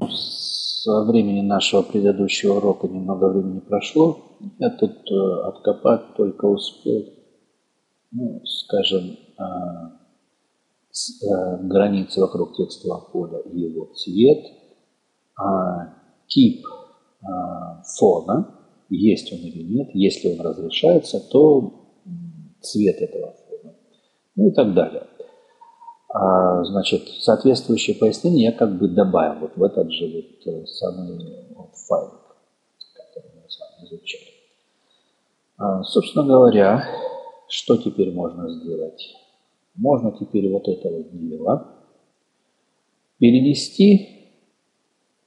Со времени нашего предыдущего урока немного времени прошло. Я тут откопать только успел, ну, скажем, границы вокруг текстового поля и его цвет, тип фона, есть он или нет, если он разрешается, то цвет этого фона, ну и так далее. Значит, соответствующее пояснение я как бы добавил вот в этот же вот самый вот файл, который мы с вами изучали. Собственно говоря, что теперь можно сделать? Можно теперь вот это вот дело перенести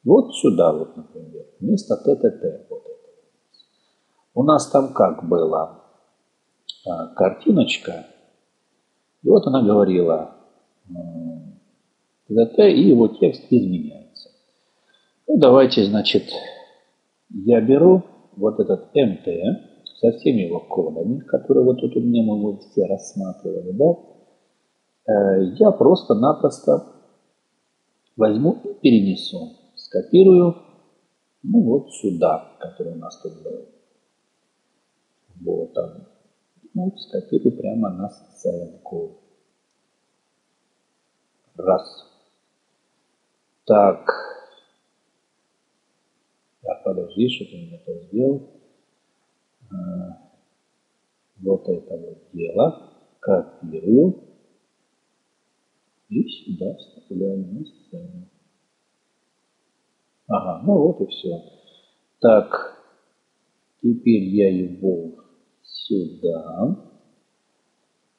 вот сюда вот, например, вместо ТТТ. Вот это. У нас там как была картиночка, и вот она говорила... ТТТ, и его текст изменяется. Ну, давайте, значит, я беру вот этот МТ со всеми его кодами, которые вот тут у меня мы все рассматривали, да? Я просто-напросто возьму и перенесу, скопирую, ну, вот сюда, который у нас тут был. Вот он. Ну, скопирую прямо на сценку. Раз. Так. Так, подожди, что-то я это сделал. Вот это вот дело. Копирую. И сюда вставляем на сцену. Ага, ну вот и все. Так. Теперь я его сюда...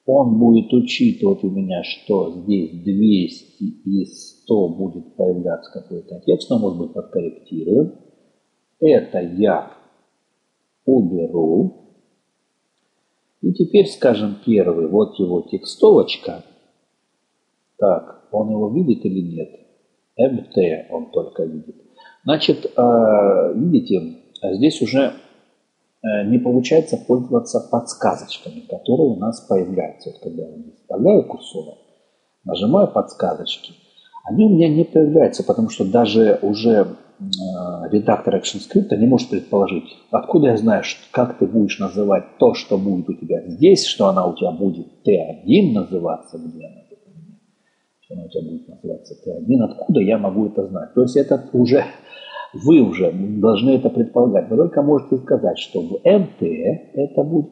Он будет учитывать у меня, что здесь 200 и 100 будет появляться какой-то текст, но, может быть, подкорректирую. Это я уберу. И теперь, скажем, первый, вот его текстовочка. Так, он его видит или нет? МТ он только видит. Значит, видите, здесь уже... не получается пользоваться подсказочками, которые у нас появляются. Вот когда я вставляю курсор, нажимаю подсказочки, они у меня не появляются, потому что даже уже редактор ActionScript не может предположить, откуда я знаю, как ты будешь называть то, что будет у тебя здесь, что она у тебя будет T1 называться, где она, что она у тебя будет называться T1, откуда я могу это знать. То есть это уже... Вы уже должны это предполагать. Вы только можете сказать, что в МТ это будет.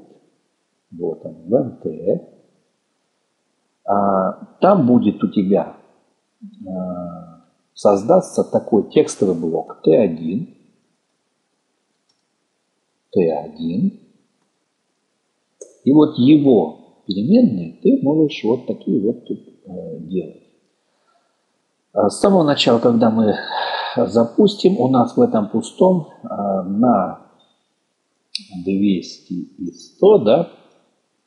Вот он, в МТ. Там будет у тебя, создастся такой текстовый блок. Т1. Т1. И вот его переменные ты можешь вот такие вот тут делать. С самого начала, когда мы запустим, у нас в этом пустом на 200 и 100, да,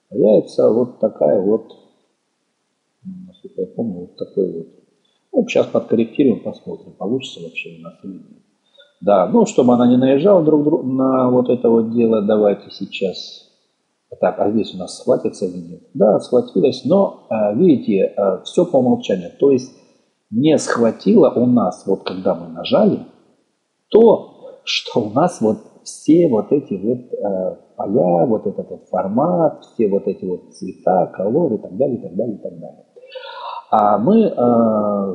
появится вот такая вот, насколько я помню, вот такой вот. Ну, сейчас подкорректируем, посмотрим, получится вообще у нас или нет. Да, ну, чтобы она не наезжала друг другу на вот это вот дело, давайте сейчас. Так, а здесь у нас схватится или нет? Да, схватилась, но, видите, все по умолчанию, то есть не схватило у нас, вот когда мы нажали, то, что у нас вот все вот эти вот поля, вот этот вот формат, все вот эти вот цвета, колоры и так далее, и так далее, и так далее. А мы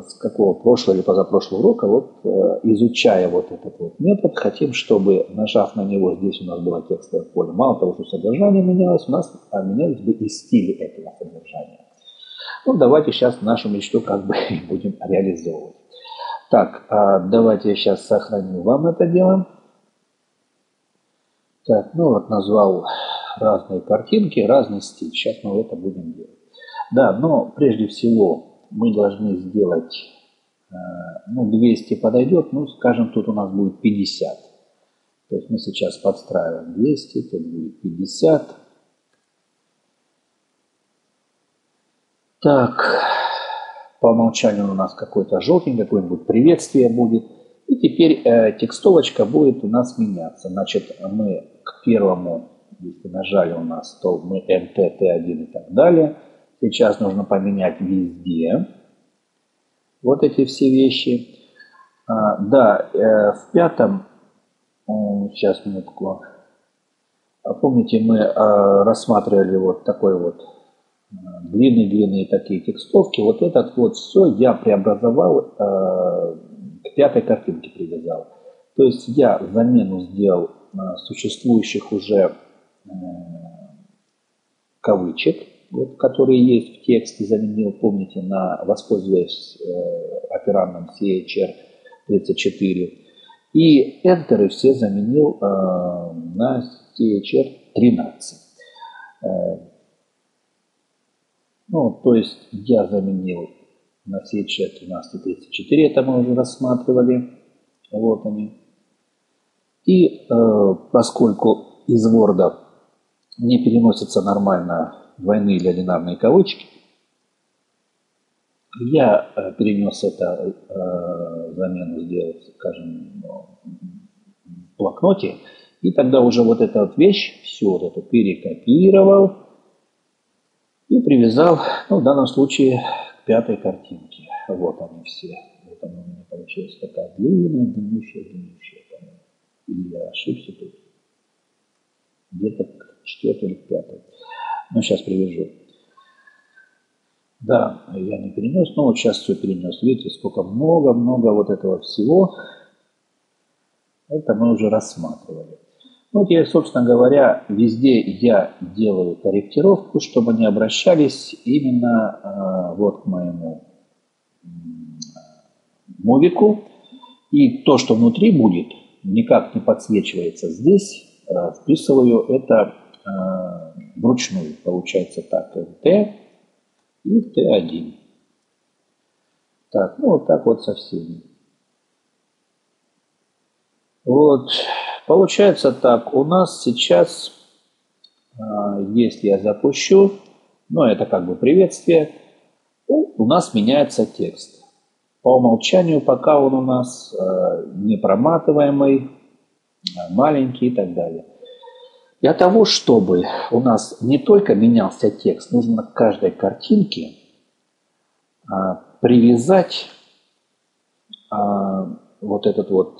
с какого прошлого или позапрошлого урока, вот изучая вот этот вот метод, хотим, чтобы, нажав на него, здесь у нас было текстовое поле, мало того, что содержание менялось, у нас менялись бы и стили этого содержания. Ну, давайте сейчас нашу мечту как бы будем реализовывать. Так, давайте я сейчас сохраню вам это дело. Так, ну вот назвал разные картинки, разный стиль. Сейчас мы это будем делать. Да, но прежде всего мы должны сделать, ну, 200 подойдет, ну, скажем, тут у нас будет 50. То есть мы сейчас подстраиваем 200, тут будет 50. Так, по умолчанию у нас какой-то желтенький, какое-нибудь приветствие будет. И теперь текстовочка будет у нас меняться. Значит, мы к первому, если нажали у нас, то мы МТ, Т1 и так далее. Сейчас нужно поменять везде вот эти все вещи. Да, в пятом, сейчас минутку, помните, мы рассматривали вот такой вот длинные-длинные такие текстовки. Вот этот вот все я преобразовал, к пятой картинке привязал. То есть я замену сделал существующих уже кавычек, вот, которые есть в тексте, заменил, помните, на, воспользуясь операндом CHR34. И энтеры все заменил на CHR13. Ну, то есть я заменил на CHR13 34, это мы уже рассматривали. Вот они. И поскольку из Word не переносятся нормально двойные или одинарные кавычки, я перенес это, замену сделал, скажем, в блокноте. И тогда уже вот эту вот вещь, всю вот эту перекопировал и привязал, ну, в данном случае, к пятой картинке. Вот они все. Вот она у меня получилась такая длинная, длиннющая. Или я ошибся тут. Где-то к четвертой или к пятой. Ну, сейчас привяжу. Да, я не перенес, но вот сейчас все перенес. Видите, сколько много-много вот этого всего. Это мы уже рассматривали. Ну, вот я, собственно говоря, везде я делаю корректировку, чтобы они обращались именно вот к моему мувику. И то, что внутри будет, никак не подсвечивается здесь. Вписываю это вручную. Получается так, МТ и Т1. Так, ну вот так вот со всеми. Вот, получается так, у нас сейчас, если я запущу, ну это как бы приветствие, у нас меняется текст. По умолчанию пока он у нас непроматываемый, маленький и так далее. Для того, чтобы у нас не только менялся текст, нужно к каждой картинке привязать вот этот вот...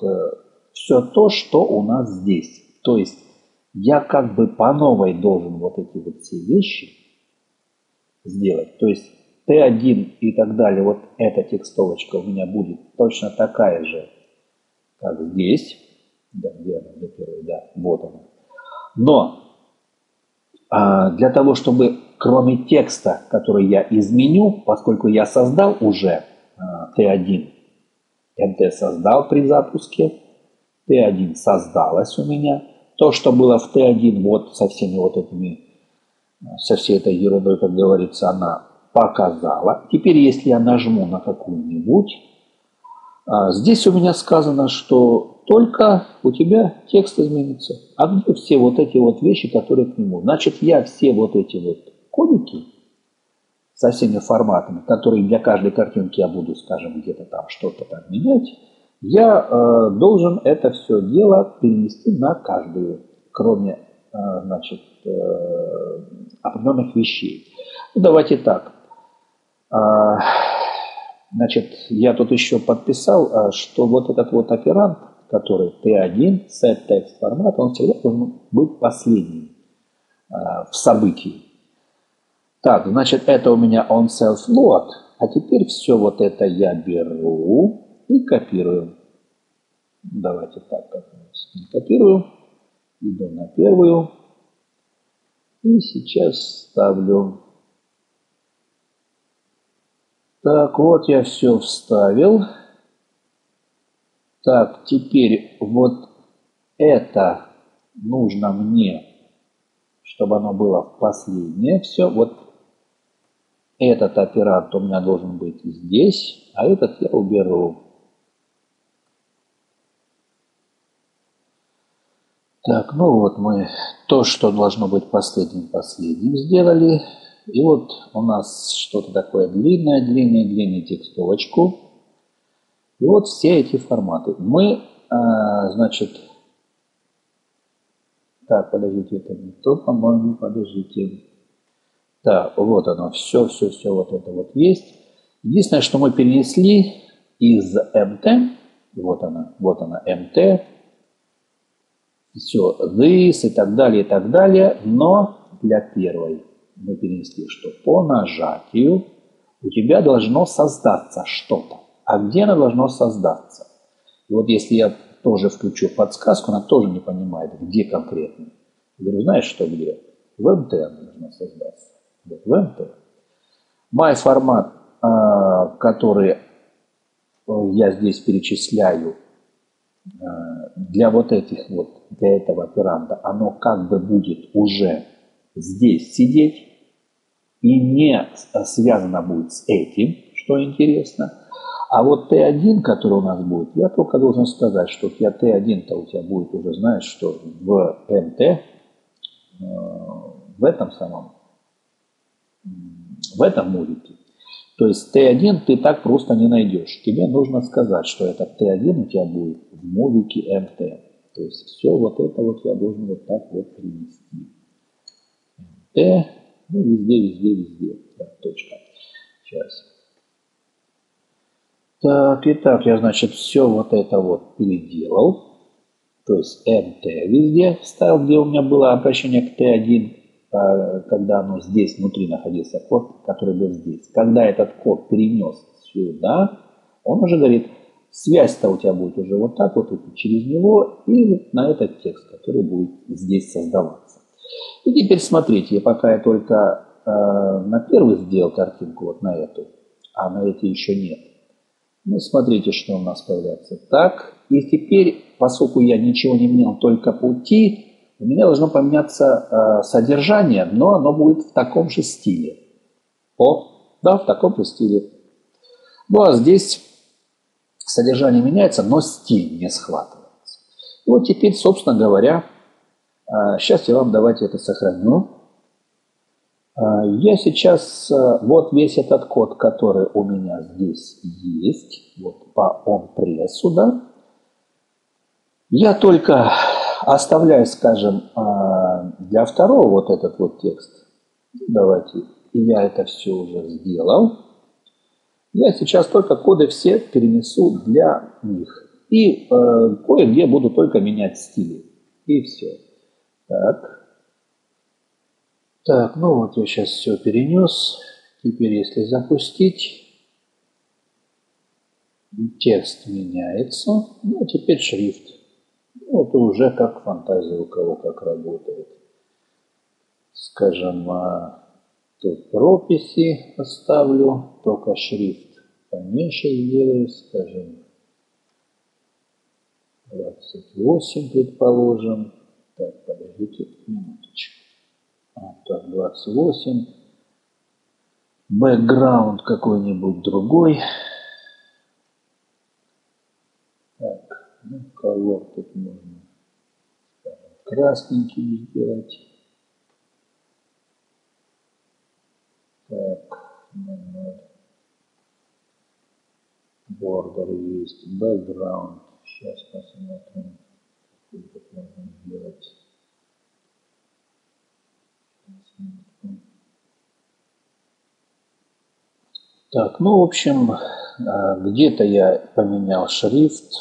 все то, что у нас здесь. То есть я как бы по новой должен вот эти вот все вещи сделать. То есть Т1 и так далее, вот эта текстовочка у меня будет точно такая же, как здесь. Да, где она, где первая, да, вот она. Но для того, чтобы кроме текста, который я изменю, поскольку я создал уже Т1, МТ создал при запуске, Т1 создалась у меня. То, что было в Т1, вот со всеми вот этими, со всей этой ерундой, как говорится, она показала. Теперь, если я нажму на какую-нибудь, здесь у меня сказано, что только у тебя текст изменится. А где все вот эти вот вещи, которые к нему? Значит, я все вот эти вот кодики со всеми форматами, которые для каждой картинки я буду, скажем, где-то там что-то там менять, я должен это все дело перенести на каждую, кроме значит, определенных вещей. Ну, давайте так. Значит, я тут еще подписал, что вот этот вот операнд, который T1, setText формат, он всегда должен быть последним в событии. Так, значит, это у меня onSelfLoad. А теперь все вот это я беру... и копирую. Давайте так, копирую. Иду на первую. И сейчас ставлю. Так, вот я все вставил. Так, теперь вот это нужно мне, чтобы оно было в последнее. Все, вот этот оператор у меня должен быть здесь, а этот я уберу. Так, ну вот мы то, что должно быть последним сделали. И вот у нас что-то такое длинное текстовочку. И вот все эти форматы. Мы, значит... Так, подождите, это не то, по-моему, подождите. Так, вот оно, все вот это вот есть. Единственное, что мы перенесли из МТ И вот она mt, все, this и так далее, но для первой мы перенесли, что по нажатию у тебя должно создаться что-то. А где оно должно создаться? И вот если я тоже включу подсказку, она тоже не понимает, где конкретно. Я говорю, знаешь, что где? В МТ оно должно создаться. Вот, в МТ. My формат, который я здесь перечисляю, для вот этих вот, для этого операнда, оно как бы будет уже здесь сидеть и не связано будет с этим, что интересно. А вот Т1, который у нас будет, я только должен сказать, что я Т1-то у тебя будет уже, знаешь, что в МТ, в этом самом, в этом модуле. То есть Т1 ты так просто не найдешь. Тебе нужно сказать, что это Т1 у тебя будет в мувике МТ. То есть все вот это вот я должен вот так вот принести. МТ, ну везде. Так, точка. Сейчас. Так, итак, я, значит, все вот это вот переделал. То есть МТ везде вставил, где у меня было обращение к Т1. Когда оно здесь внутри находился код, который был здесь. Когда этот код перенес сюда, он уже говорит, связь-то у тебя будет уже вот так вот идти через него и на этот текст, который будет здесь создаваться. И теперь смотрите, пока я только на первый сделал картинку, вот на эту, а на эти еще нет. Ну, смотрите, что у нас появляется. Так, и теперь, поскольку я ничего не менял, только пути, у меня должно поменяться содержание, но оно будет в таком же стиле. Да, в таком же стиле. Ну, а здесь содержание меняется, но стиль не схватывается. И вот теперь, собственно говоря, сейчас я вам давайте это сохраню. Я сейчас, вот весь этот код, который у меня здесь есть, вот по онпрессу, да, я только... Оставляю, скажем, для второго вот этот вот текст. Давайте, я это все уже сделал. Я сейчас только коды все перенесу для них. И кое-где буду только менять стили. И все. Так. Так, ну вот я сейчас все перенес. Теперь если запустить, текст меняется. Ну а теперь шрифт. Ну, это уже как фантазия у кого как работает. Скажем, тут прописи оставлю, только шрифт поменьше сделаю, скажем, 28, предположим. Так, подождите минуточку. Вот так, 28. Бэкграунд какой-нибудь другой. Ну, колор тут можно красненький сделать. Так, бордер есть, бэкграунд. Сейчас посмотрим, что тут можно сделать. Так, ну, в общем, где-то я поменял шрифт.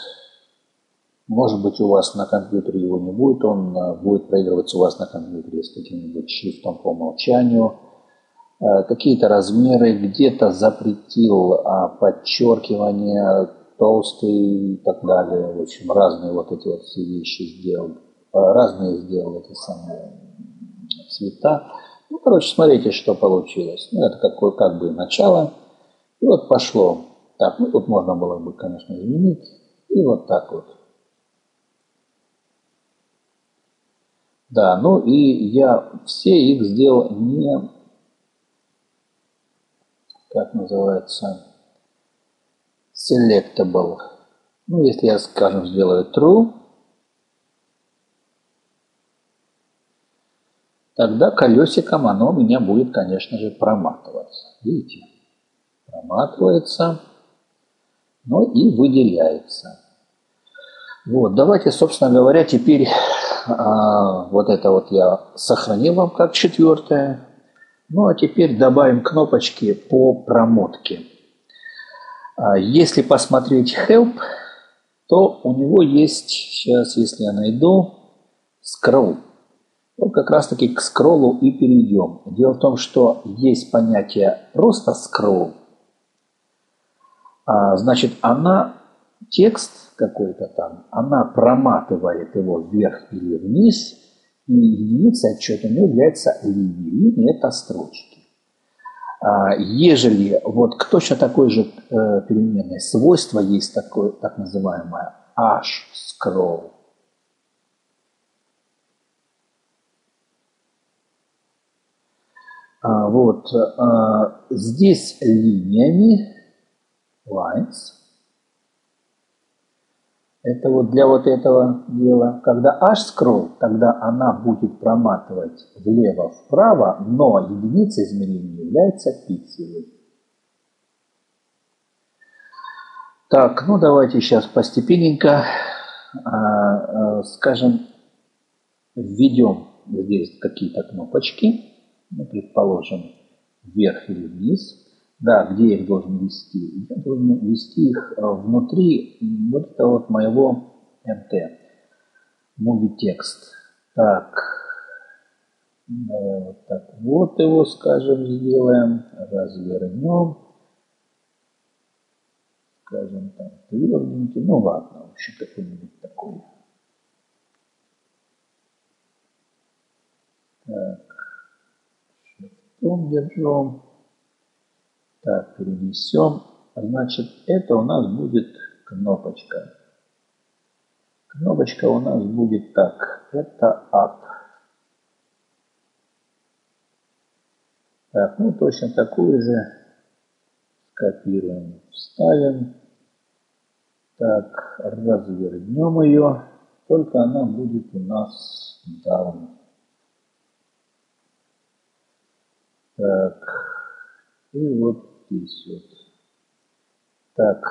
Может быть, у вас на компьютере его не будет, он будет проигрываться у вас на компьютере с каким-нибудь шрифтом по умолчанию. Какие-то размеры, где-то запретил подчеркивание, толстые и так далее. В общем, разные вот эти вот все вещи сделал, разные сделал эти самые цвета. Ну, короче, смотрите, что получилось. Ну, это как бы начало. И вот пошло. Так, ну, тут можно было бы, конечно, изменить. И вот так вот. Да, ну и я все их сделал не, как называется, selectable. Ну, если я, скажем, сделаю true, тогда колесиком оно у меня будет, конечно же, проматываться. Видите? Проматывается, но и выделяется. Вот, давайте, собственно говоря, теперь... Вот это вот я сохранил вам как четвертое. Ну а теперь добавим кнопочки по промотке. Если посмотреть help, то у него есть, сейчас, если я найду, scroll. Ну, как раз таки к скроллу и перейдем. Дело в том, что есть понятие просто scroll. Значит, она, текст какой-то там, она проматывает его вверх или вниз, и единицей отчета у нее является линия. Линия – это строчки. Ежели, вот к точно такой же переменной свойства есть такое, так называемое h-scroll. Вот, здесь линиями, lines, это вот для вот этого дела. Когда h-scroll, тогда она будет проматывать влево-вправо, но единицей измерения является пиксели. Так, ну давайте сейчас постепенненько, скажем, введем здесь какие-то кнопочки. Ну, предположим, вверх или вниз. Да, где я их должен ввести? Я должен ввести их внутри вот этого вот моего MT. Movie текст. Так. Давай вот так вот его, скажем, сделаем. Развернем. Скажем, там, тверденький. Ну, ладно, в общем, какой-нибудь такой. Так. Держим. Так, перенесем. Значит, это у нас будет кнопочка. Кнопочка у нас будет так. Это up. Так, ну точно такую же. Скопируем, вставим. Так, развернем ее. Только она будет у нас down. Так, и вот здесь вот. Так,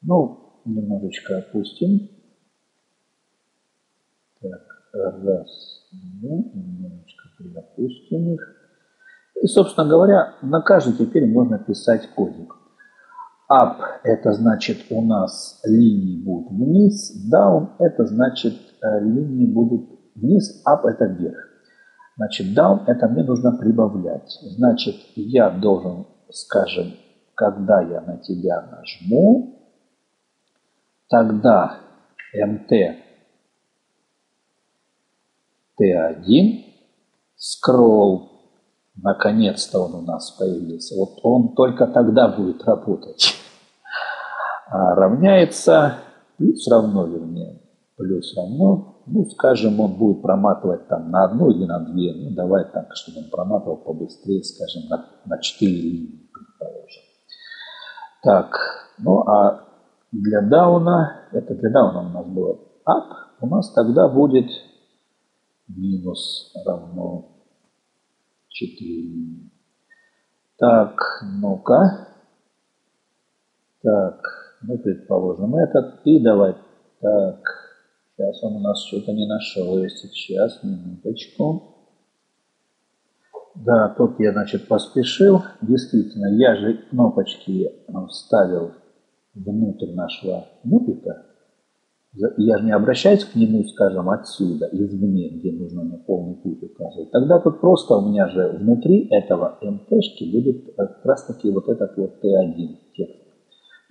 ну, немножечко опустим. Так, раз, два, немножечко приопустим их. И, собственно говоря, на каждый теперь можно писать кодик. Up – это значит у нас линии будут вниз, down – это значит линии будут вниз, up – это вверх. Значит, down это мне нужно прибавлять. Значит, я должен, скажем, когда я на тебя нажму, тогда mt t1 scroll, наконец-то он у нас появился. Вот он только тогда будет работать. Равняется, плюс равно, вернее, плюс равно. Ну, скажем, он будет проматывать там на одну или на две. Ну, давай так, чтобы он проматывал побыстрее, скажем, на 4 линии, предположим. Так, ну а для дауна, это для дауна у нас было up, у нас тогда будет минус равно 4 линии. Так, ну-ка. Так, ну, предположим, этот. И давай так. Сейчас он у нас что-то не нашел. Сейчас, минуточку. Да, тут я, значит, поспешил. Действительно, я же кнопочки вставил внутрь нашего мупика. Я же не обращаюсь к нему, скажем, отсюда, извне, где нужно мне полный путь указывать. Тогда тут просто у меня же внутри этого МТшки будет как раз таки вот этот вот Т1 текст.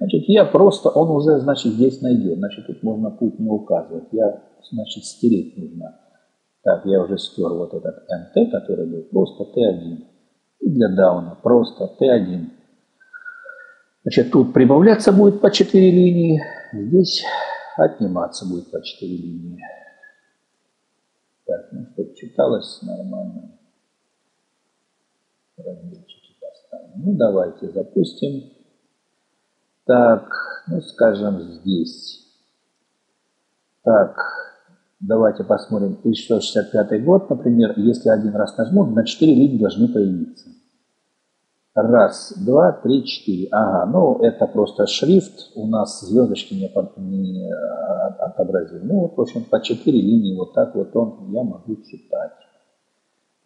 Значит, я просто, он уже, значит, здесь найдет. Значит, тут можно путь не указывать. Я, значит, стереть нужно. Так, я уже стер вот этот MT, который был просто T1. И для дауна просто T1. Значит, тут прибавляться будет по 4 линии. Здесь отниматься будет по 4 линии. Так, ну, чтобы читалось нормально. Размерчики поставим. Ну, давайте запустим. Так, ну, скажем, здесь. Так, давайте посмотрим. 1665 год, например, если один раз нажму, на 4 линии должны появиться. Раз, два, три, четыре. Ага, ну, это просто шрифт. У нас звездочки не отобразили. Ну, вот, в общем, по 4 линии вот так вот он, я могу читать.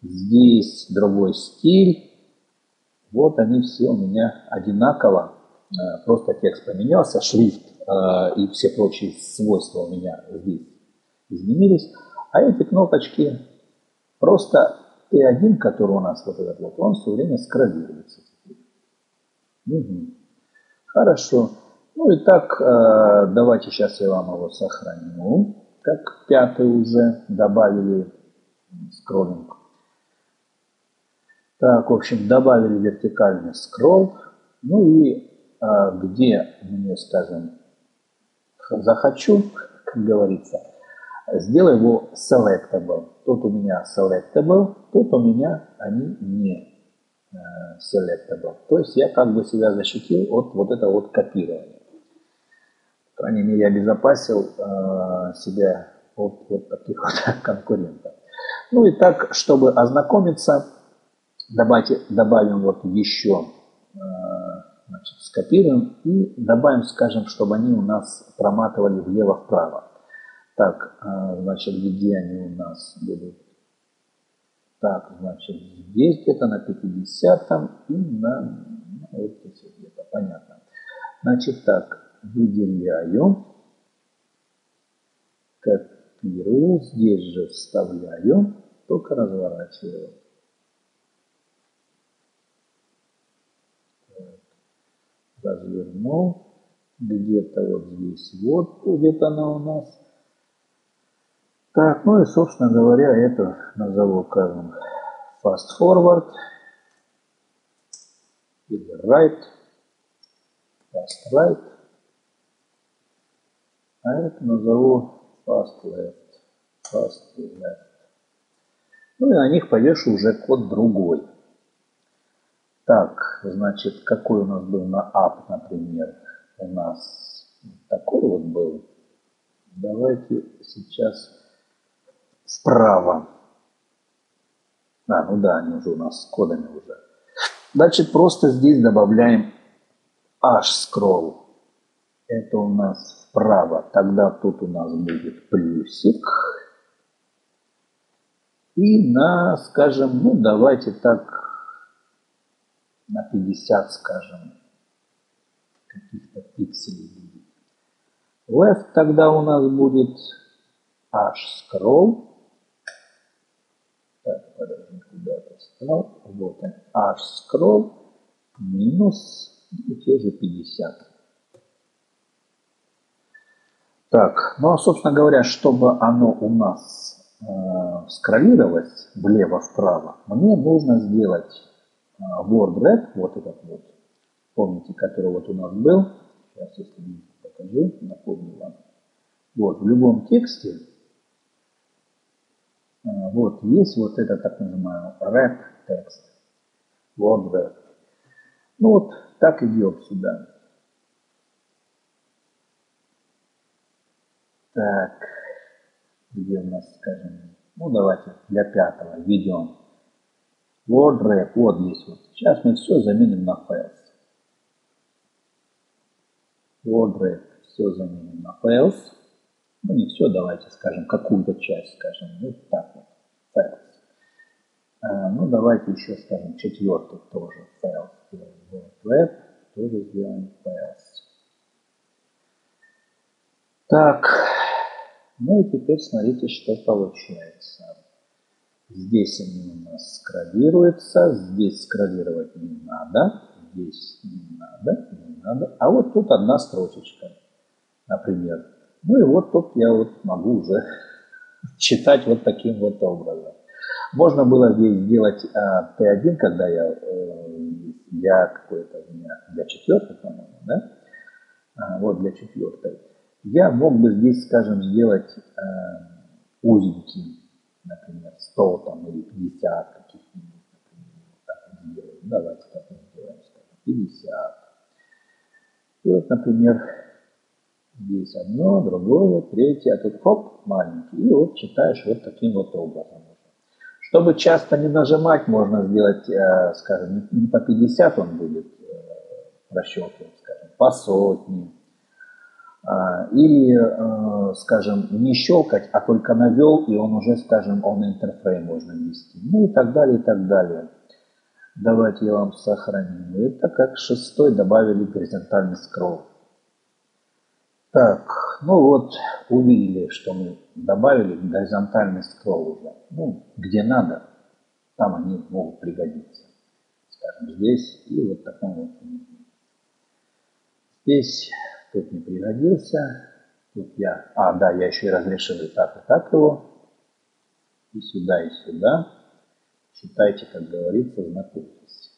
Здесь другой стиль. Вот они все у меня одинаково. просто текст поменялся, шрифт и все прочие свойства у меня здесь изменились. А эти кнопочки, просто T1, который у нас вот этот вот, он все время скроллируется. Угу. Хорошо. Ну и так, давайте сейчас я вам его сохраню. Как 5-й уже добавили скроллинг. Так, в общем, добавили вертикальный скролл. Ну и где мне, скажем, захочу, как говорится, сделаю его selectable. Тут у меня selectable, тут у меня они не selectable. То есть я как бы себя защитил от вот этого вот копирования. По крайней мере, я обезопасил себя от вот таких вот конкурентов. Ну и так, чтобы ознакомиться, давайте добавим вот еще, значит, скопируем и добавим, скажем, чтобы они у нас проматывали влево-вправо. Так, значит, где они у нас будут? Так, значит, здесь где-то на 50-м и на... Ну, вот здесь где-то, понятно. Значит, так, выделяю, копирую, здесь же вставляю, только разворачиваю. Развернул, где-то вот здесь вот будет она у нас. Так, ну и, собственно говоря, это назову, скажем, fast forward или right, fast right, а это назову fast left, fast left. Ну и на них повешу уже код другой. Так, значит, какой у нас был на app, например, у нас такой вот был. Давайте сейчас вправо. А, ну да, они уже у нас с кодами уже. Значит, просто здесь добавляем h-scroll. Это у нас вправо. Тогда тут у нас будет плюсик. И на, скажем, ну давайте так, на 50, скажем, каких-то пикселей будет. Left тогда у нас будет h-scroll. Так, подожди, куда-то встал. Вот он, h-scroll минус, и те же 50. Так, ну, собственно говоря, чтобы оно у нас скроллировалось влево-вправо, мне нужно сделать WordRed, вот этот вот, помните, который вот у нас был, сейчас, если не покажу, напомню вам. Вот, в любом тексте, вот, есть вот это, так называемый, Red Text, WordRed. Ну вот, так идем сюда. Так, где у нас, скажем, ну давайте для 5-го введем WordRed, вот здесь вот. Сейчас мы все заменим на Files. WordRed все заменим на Files. Ну не все, давайте скажем, какую-то часть, скажем, вот так вот. Files. Ну давайте еще скажем 4-й тоже Files. WordRed тоже сделаем Files. Так, ну и теперь смотрите, что получается. Здесь они у нас скроллируются, здесь скроллировать не надо, здесь не надо, не надо. А вот тут одна строчечка, например. Ну и вот тут я вот могу уже читать вот таким вот образом. Можно было здесь сделать T1, когда я какой-то у меня для 4-й, по-моему, да? Вот для 4-й. Я мог бы здесь, скажем, сделать узенький, например, 100 там, или 50 каких-нибудь, например, так. Давайте так сделаем, 50. И вот, например, здесь одно, другое, третье, а тут хоп, маленький. И вот читаешь вот таким вот образом. Чтобы часто не нажимать, можно сделать, скажем, не по 50 он будет расчетливать, скажем, по сотне. Или, скажем, не щелкать, а только навел, и он уже, скажем, он интерфрейм можно ввести. Ну и так далее, и так далее. Давайте я вам сохраню это, как шестой добавили горизонтальный скролл. Так, ну вот, увидели, что мы добавили горизонтальный скролл уже. Ну, где надо, там они могут пригодиться. Скажем, здесь и вот таком вот. Здесь тут не пригодился. Тут я, да, я еще и разрешил и так его. И сюда, и сюда. Читайте, как говорится, знакомьтесь.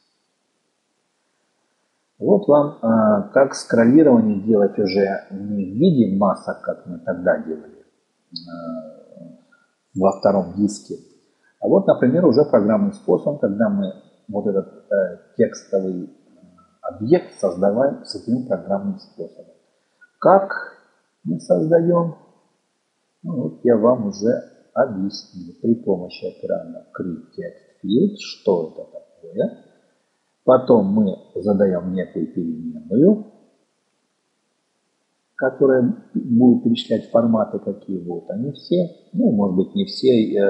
Вот вам как скроллирование делать уже не в виде масок, как мы тогда делали во втором диске. А вот, например, уже программным способом, когда мы вот этот текстовый объект создаваем с этим программным способом. Как мы создаем? Ну, вот я вам уже объяснил при помощи экрана create text field, что это такое. Потом мы задаем некую переменную, которая будет перечислять форматы, какие вот они все. Ну, может быть, не все,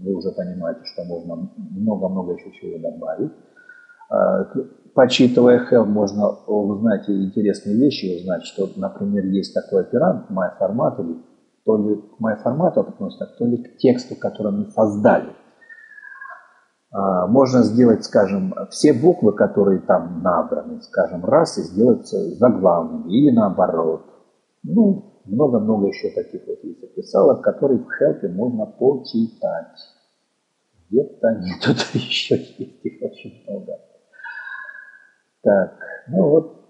вы уже понимаете, что можно много-много еще чего добавить. Почитывая help, можно узнать интересные вещи и узнать, что, например, есть такой оперант myFormat, или то ли к myFormat относится, то ли к тексту, который мы создали. Можно сделать, скажем, все буквы, которые там набраны, скажем, раз, и сделать заглавными, или наоборот. Ну, много-много еще таких вот записалок, которые в хелпе можно почитать. Где-то они тут еще есть, их очень много. Так, ну вот,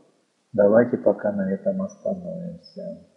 давайте пока на этом остановимся.